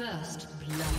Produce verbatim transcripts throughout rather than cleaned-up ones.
First blood.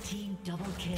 Red team double kill.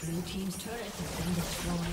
Blue team's turret has been destroyed.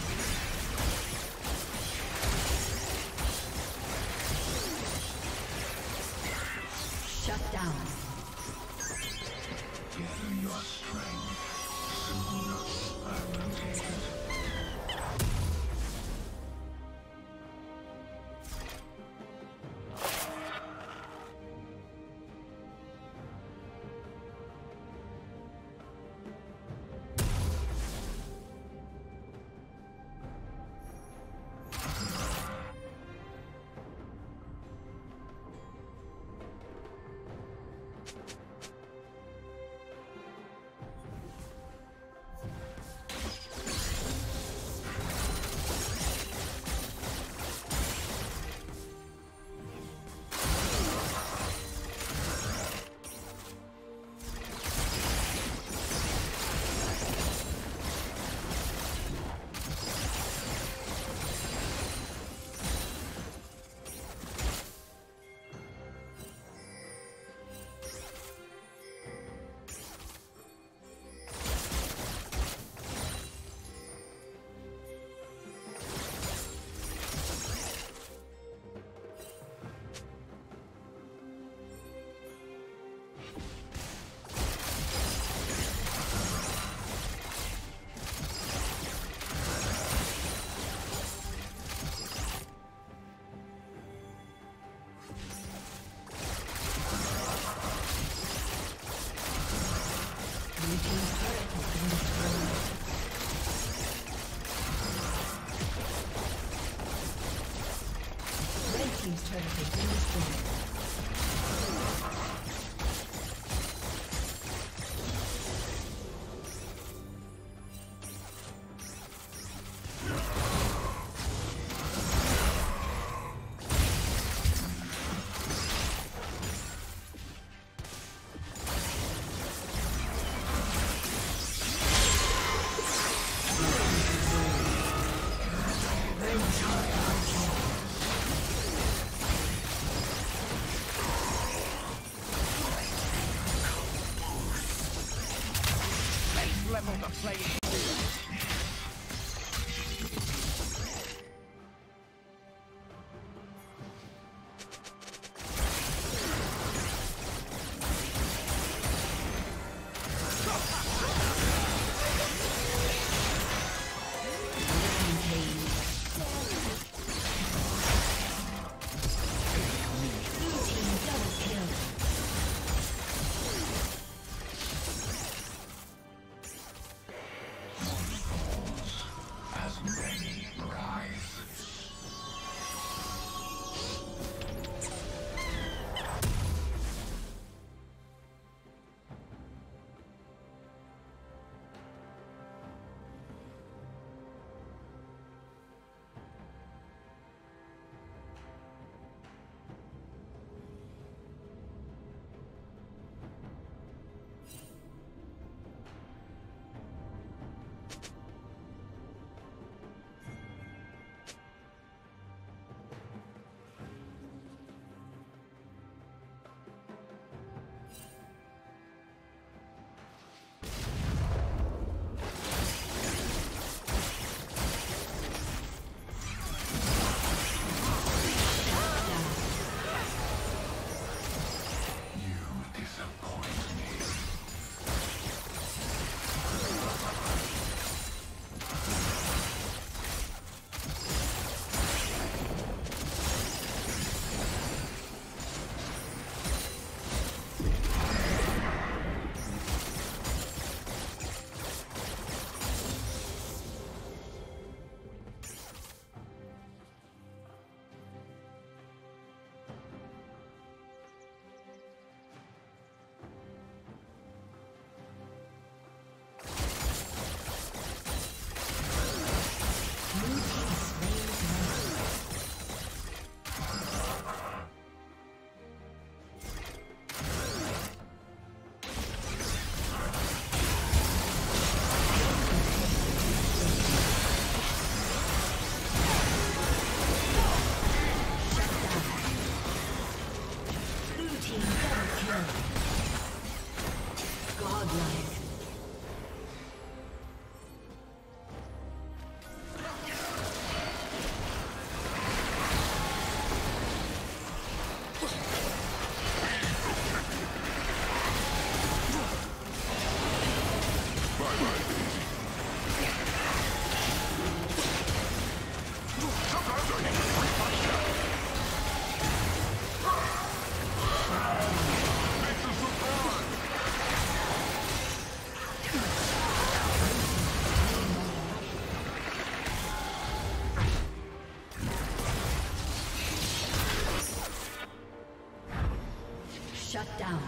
Shut down.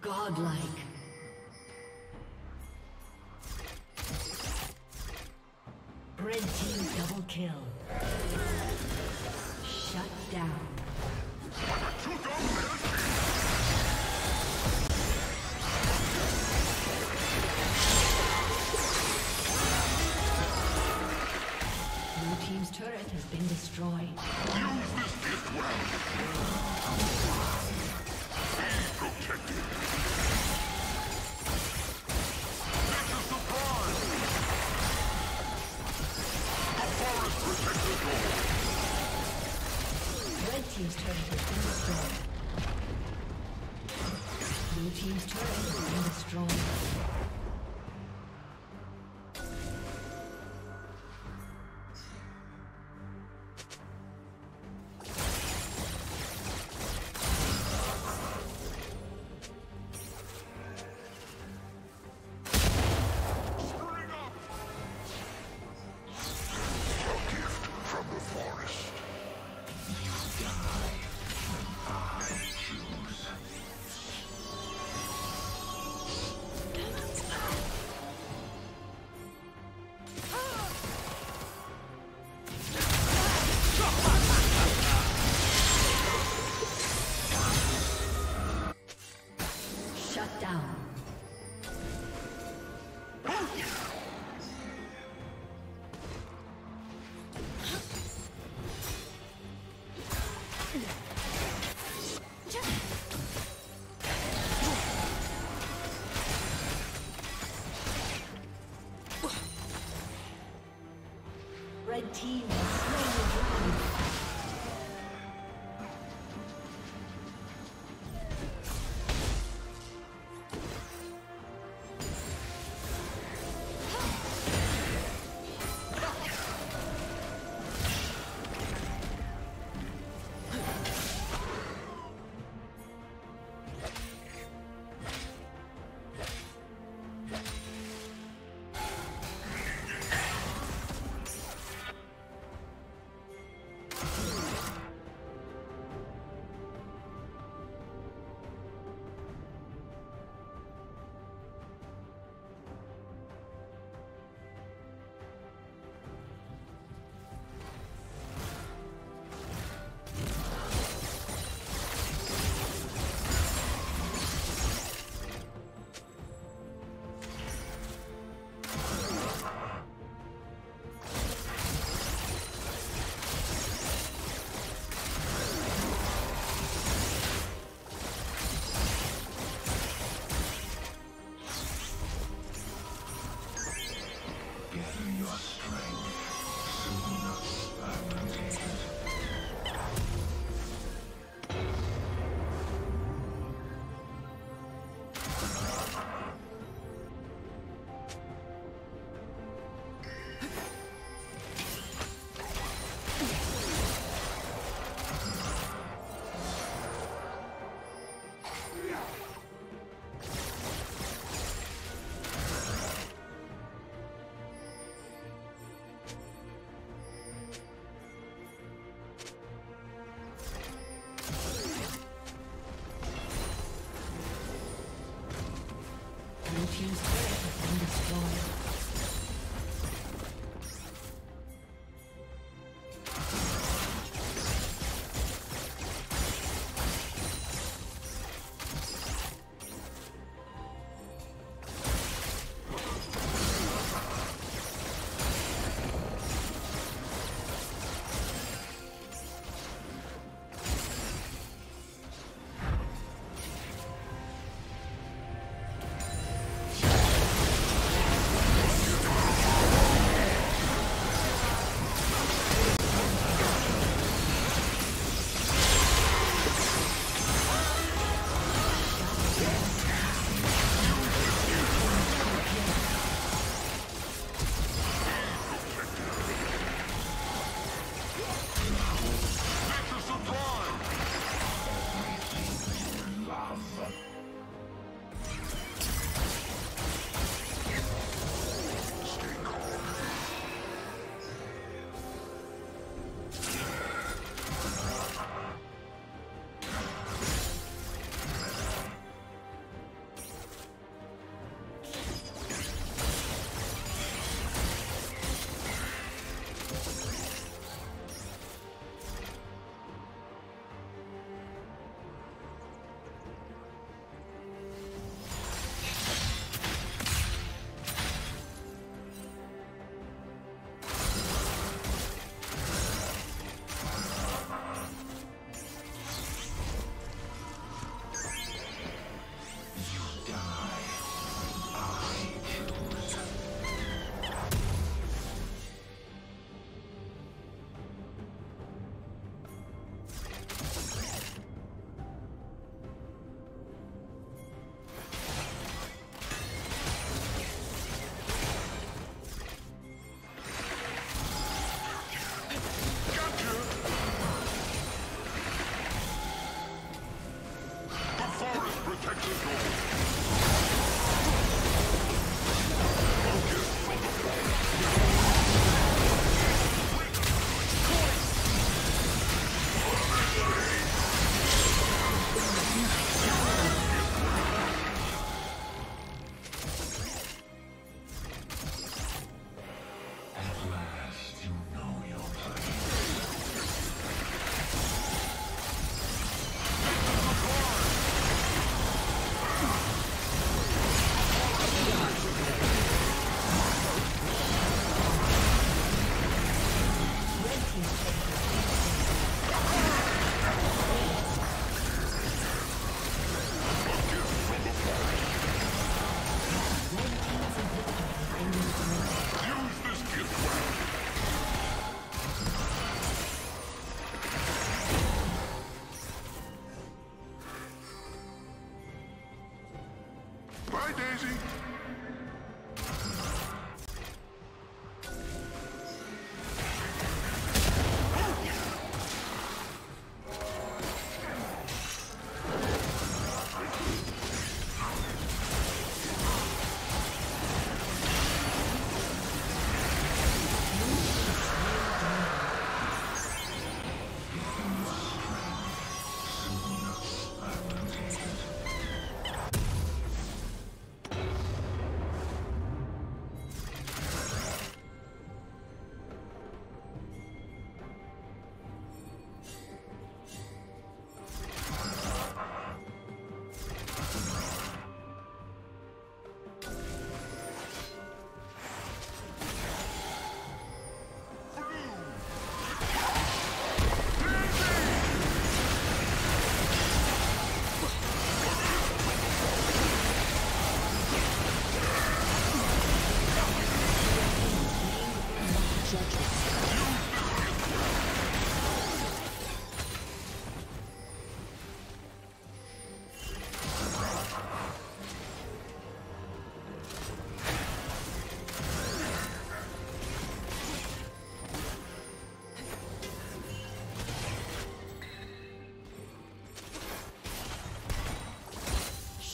Godlike. Red team double kill. Shut down. Blue team's turret has been destroyed. Use this gift well. Protected. Red team's turret has been destroyed. Blue team's turret has been destroyed. Red team has slain the dragon.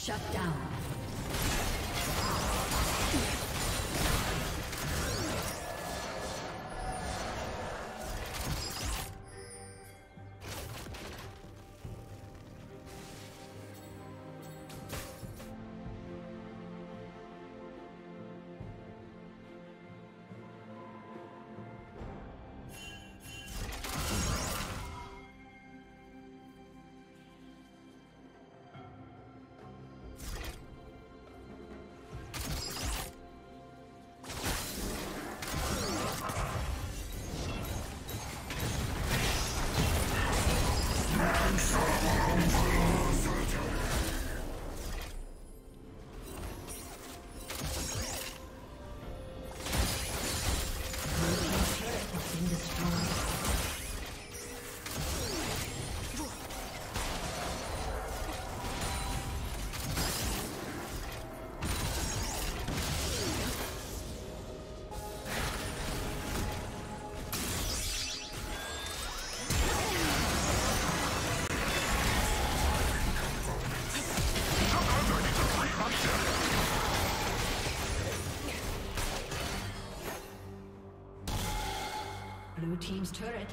Shut down. Blue team's turret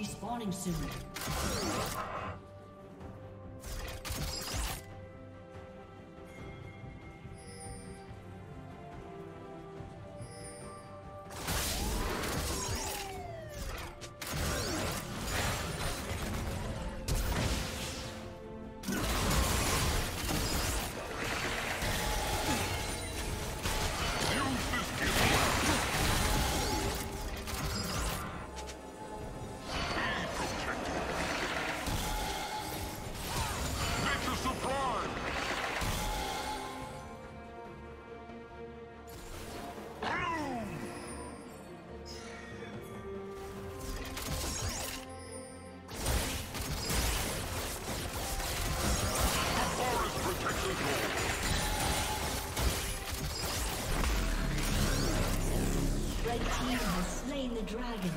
Respawning soon. Dragon.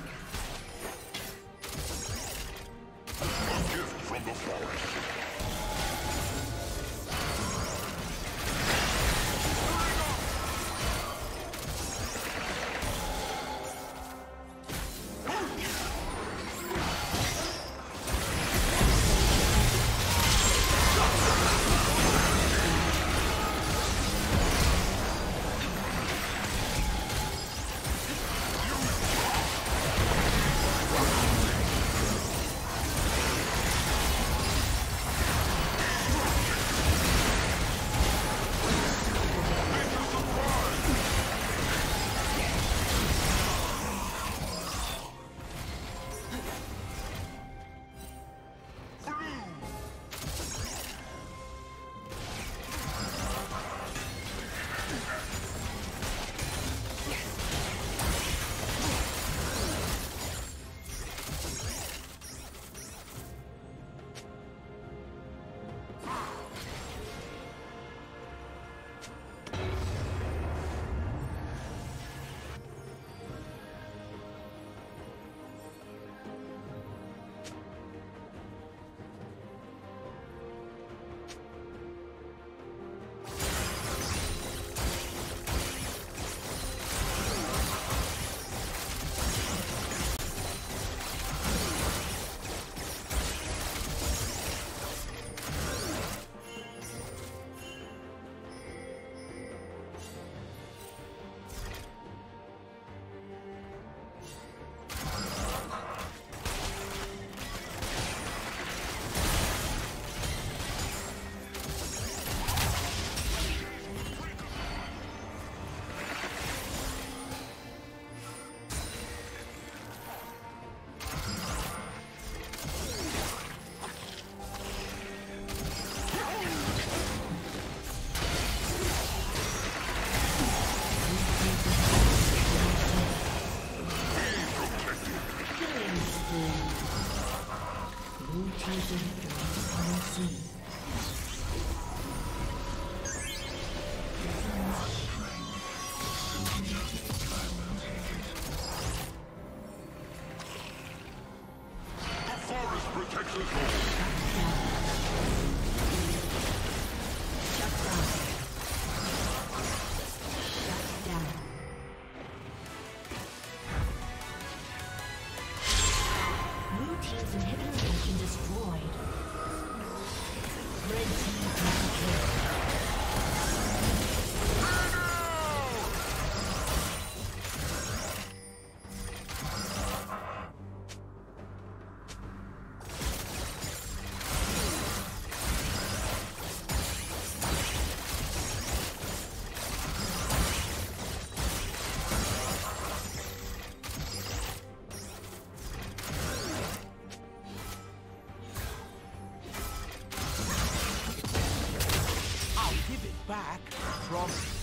back from...